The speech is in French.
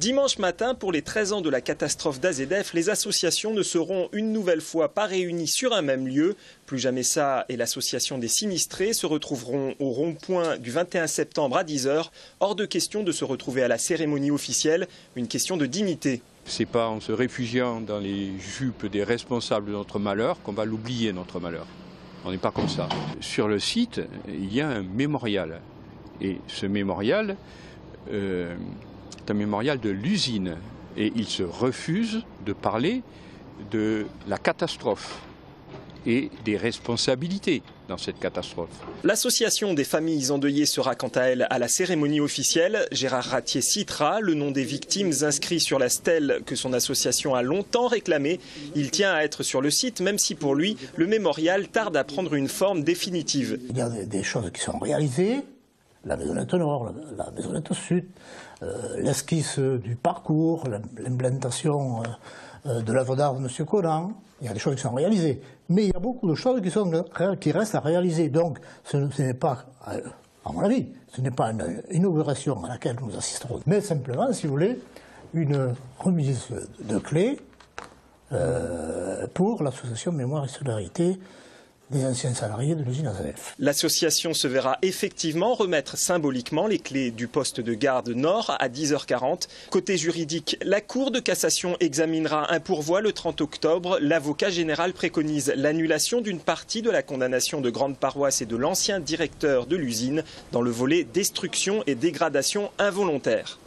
Dimanche matin, pour les 13 ans de la catastrophe d'AZF, les associations ne seront une nouvelle fois pas réunies sur un même lieu. Plus jamais ça et l'association des sinistrés se retrouveront au rond-point du 21 septembre à 10 h. Hors de question de se retrouver à la cérémonie officielle, une question de dignité. C'est pas en se réfugiant dans les jupes des responsables de notre malheur qu'on va l'oublier, notre malheur. On n'est pas comme ça. Sur le site, il y a un mémorial. Et ce mémorial... c'est un mémorial de l'usine et il se refuse de parler de la catastrophe et des responsabilités dans cette catastrophe. L'association des familles endeuillées sera quant à elle à la cérémonie officielle. Gérard Ratier citera le nom des victimes inscrits sur la stèle que son association a longtemps réclamée. Il tient à être sur le site, même si pour lui, le mémorial tarde à prendre une forme définitive. Il y a des choses qui sont réalisées. La maisonnette nord, la maisonnette sud, l'esquisse du parcours, l'implantation de l'œuvre d'art de M. Conan. Il y a des choses qui sont réalisées, mais il y a beaucoup de choses qui restent à réaliser. Donc ce n'est pas, à mon avis, ce n'est pas une inauguration à laquelle nous assisterons, mais simplement, si vous voulez, une remise de clés pour l'association Mémoire et Solidarité des anciens salariés de l'usine AZF. L'association se verra effectivement remettre symboliquement les clés du poste de garde nord à 10 h 40. Côté juridique, la Cour de cassation examinera un pourvoi le 30 octobre. L'avocat général préconise l'annulation d'une partie de la condamnation de Grande Paroisse et de l'ancien directeur de l'usine dans le volet destruction et dégradation involontaire.